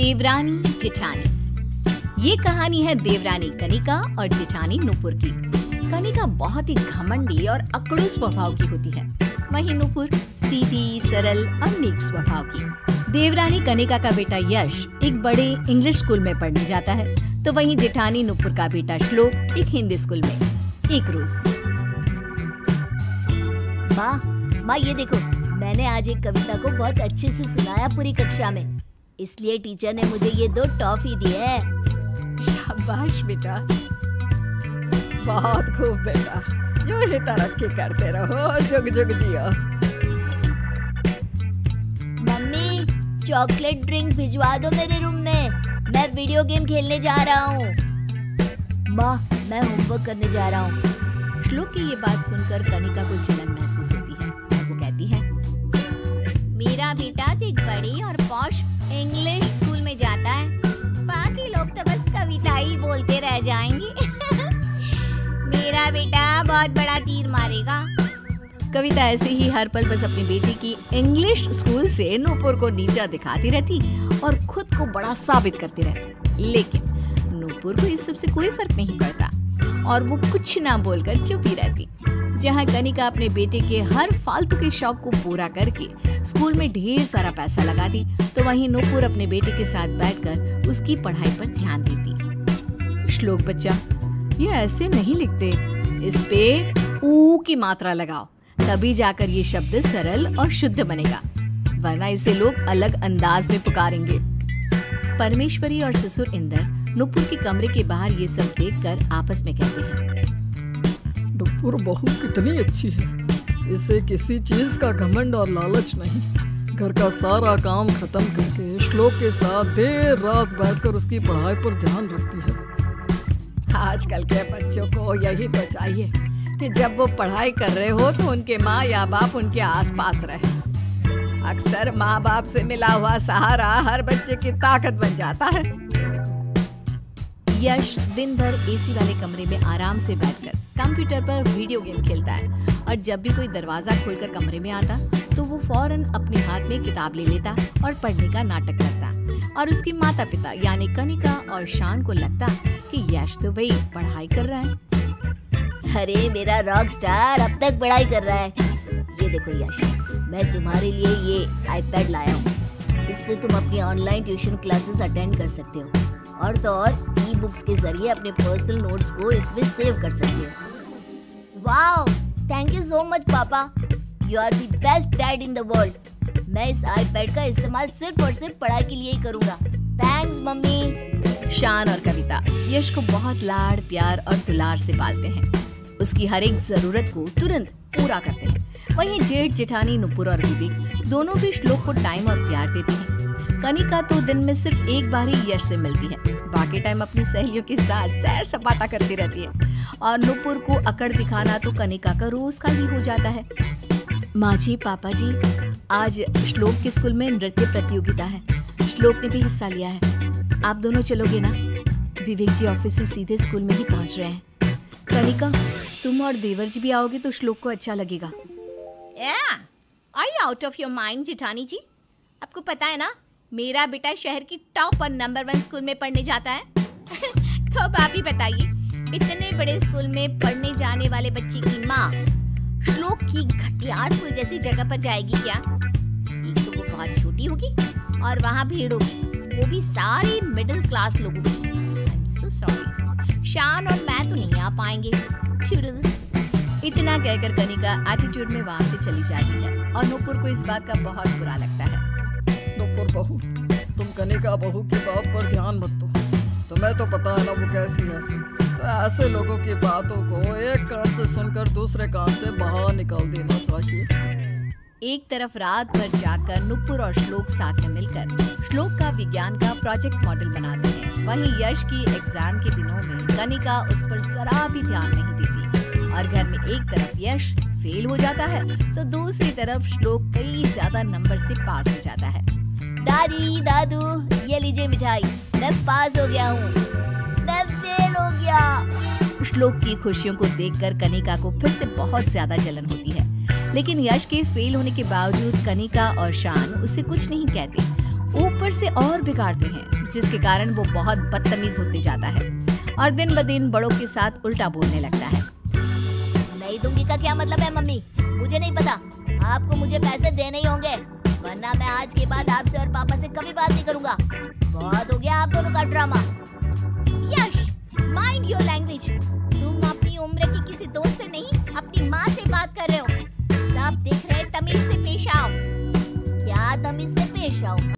देवरानी जेठानी। ये कहानी है देवरानी कनिका और जेठानी नूपुर की। कनिका बहुत ही घमंडी और अकड़ू स्वभाव की होती है, वहीं नूपुर सीधी, सरल और नेक स्वभाव की। देवरानी कनिका का बेटा यश एक बड़े इंग्लिश स्कूल में पढ़ने जाता है, तो वहीं जेठानी नूपुर का बेटा श्लोक एक हिंदी स्कूल में। एक रोज, माँ माँ ये देखो, मैंने आज एक कविता को बहुत अच्छे से सुनाया पूरी कक्षा में, इसलिए टीचर ने मुझे ये 2 टॉफी दिए है। शाबाश बेटा, बहुत खूब बेटा, यूं ही तरक्की करते रहो, जुग जुग जियो। मम्मी चॉकलेट ड्रिंक भिजवा दो मेरे रूम में, मैं वीडियो गेम खेलने जा रहा हूँ। माँ मैं होमवर्क करने जा रहा हूँ। श्लोक की ये बात सुनकर कनिका को जलन महसूस होती है। वो कहती है, मेरा बेटा तो एक बड़ी और पॉश इंग्लिश स्कूल में जाता है, बाकी लोग तो बस कविता ही बोलते रह जाएंगे। मेरा बेटा बहुत बड़ा तीर मारेगा। कविता ऐसे ही हर पल बस अपनी बेटी की इंग्लिश स्कूल से नूपुर को नीचा दिखाती रहती और खुद को बड़ा साबित करती रहती। लेकिन नूपुर को इस सब से कोई फर्क नहीं पड़ता और वो कुछ ना बोलकर चुप ही रहती। जहाँ कनिका अपने बेटे के हर फालतू के शौक को पूरा करके स्कूल में ढेर सारा पैसा लगाती, तो वहीं नूपुर अपने बेटे के साथ बैठकर उसकी पढ़ाई पर ध्यान देती। श्लोक बच्चा, ये ऐसे नहीं लिखते, इस पे ऊ की मात्रा लगाओ, तभी जाकर ये शब्द सरल और शुद्ध बनेगा, वरना इसे लोग अलग अंदाज में पुकारेंगे। परमेश्वरी और ससुर इंदर नूपुर के कमरे के बाहर ये सब देखकर आपस में कहते हैं, नूपुर बहू कितनी अच्छी है, इसे किसी चीज का घमंड और लालच नहीं। घर का सारा काम खत्म करके श्लोक के साथ देर रात बैठकर उसकी पढ़ाई पर ध्यान रखती है। आजकल के बच्चों को यही तो चाहिए कि जब वो पढ़ाई कर रहे हो तो उनके माँ या बाप उनके आसपास रहे। अक्सर माँ बाप से मिला हुआ सहारा हर बच्चे की ताकत बन जाता है। यश दिन भर एसी वाले कमरे में आराम से बैठकर कंप्यूटर पर वीडियो गेम खेलता है, और जब भी कोई दरवाजा खोलकर कमरे में आता तो वो फौरन अपने हाथ में किताब ले लेता और पढ़ने का नाटक करता। और उसके माता पिता यानी कनिका और शान को लगता कि यश तो भाई पढ़ाई कर रहा है। अरे मेरा रॉक स्टार अब तक पढ़ाई कर रहा है। ये देखो यश, मैं तुम्हारे लिए ये iPad लाया हूँ, इससे तुम अपनी ऑनलाइन ट्यूशन क्लासेस अटेंड कर सकते हो, और तो और ई-बुक्स के जरिए अपने पर्सनल नोट्स को इसमें सेव कर सकते हो। Wow, thank you so much पापा, you are the best dad in the world. मैं इस आईपैड का इस्तेमाल सिर्फ और सिर्फ पढ़ाई के लिए ही करूँगा। Thanks mummy. शान और कविता यश को बहुत लाड़ प्यार और दुलार से पालते हैं, उसकी हर एक जरूरत को तुरंत पूरा करते हैं। वहीं जेठ जेठानी नूपुर और विवेक दोनों भी श्लोक को टाइम और प्यार देते हैं। कनिका तो दिन में सिर्फ एक बार ही यश से मिलती है, बाकी टाइम अपनी सहेलियों के साथ सैर सपाटा करती रहती है। और नूपुर को अकड़ दिखाना तो कनिका का रोज का ही हो जाता है। माँ जी पापा जी, आज श्लोक के स्कूल में नृत्य प्रतियोगिता है, श्लोक ने भी हिस्सा लिया है, आप दोनों चलोगे ना? विवेक जी ऑफिस से सीधे स्कूल में ही पहुँच रहे हैं। कनिका तुम और देवर जी भी आओगे तो श्लोक को अच्छा लगेगा। Are you out of your mind जेठानी जी, आपको पता है ना मेरा बेटा शहर की टॉप और नंबर 1 स्कूल में पढ़ने जाता है। तो आप ही बताइए, इतने बड़े स्कूल में पढ़ने जाने वाले बच्चे की माँ श्लोक की घटिया स्कूल जैसी जगह पर जाएगी क्या? एक तो वो बहुत छोटी होगी और वहाँ भीड़ होगी, वो भी सारे मिडिल क्लास लोगों की। आई एम सो सॉरी, शान और मैं तो नहीं आ पाएंगे। इतना कहकर कनिका एटीट्यूड में वहाँ से चली जाती है, और नूपुर को इस बात का बहुत बुरा लगता है। बहू, तुम कनिका बहू की बात पर ध्यान मत दो, तुम्हें तो पता है ना वो कैसी है। तो ऐसे लोगों की बातों को एक कान से सुनकर दूसरे कान से बाहर निकाल देना चाहिए। एक तरफ रात भर जाकर नूपुर और श्लोक साथ में मिलकर श्लोक का विज्ञान का प्रोजेक्ट मॉडल बनाते हैं, वहीं यश की एग्जाम के दिनों में कनिका उस पर जरा भी ध्यान नहीं देती, और घर में एक तरफ यश फेल हो जाता है तो दूसरी तरफ श्लोक कई ज्यादा नंबर से पास हो जाता है। दादी दादू ये लीजिए मिठाई, मैं पास हो गया हूँ, मैं फेल हो गया। श्लोक की खुशियों को देखकर कनिका को फिर से बहुत ज्यादा जलन होती है, लेकिन यश के फेल होने के बावजूद कनिका और शान उसे कुछ नहीं कहते। ऊपर से और बिगाड़ते हैं, जिसके कारण वो बहुत बदतमीज होते जाता है और दिन ब दिन बड़ों के साथ उल्टा बोलने लगता है। नहीं दूंगी का क्या मतलब है मम्मी? मुझे नहीं पता, आपको मुझे पैसे देने ही होंगे, वरना मैं आज के बाद आपसे और पापा से कभी बात नहीं करूंगा। बहुत हो गया आप दोनों का drama. Yash, mind your language. तुम अपनी उम्र के किसी दोस्त से नहीं, अपनी माँ से बात कर रहे हो। सब देख रहे, तमीज से पेश आओ। क्या तमीज से पेश आओ?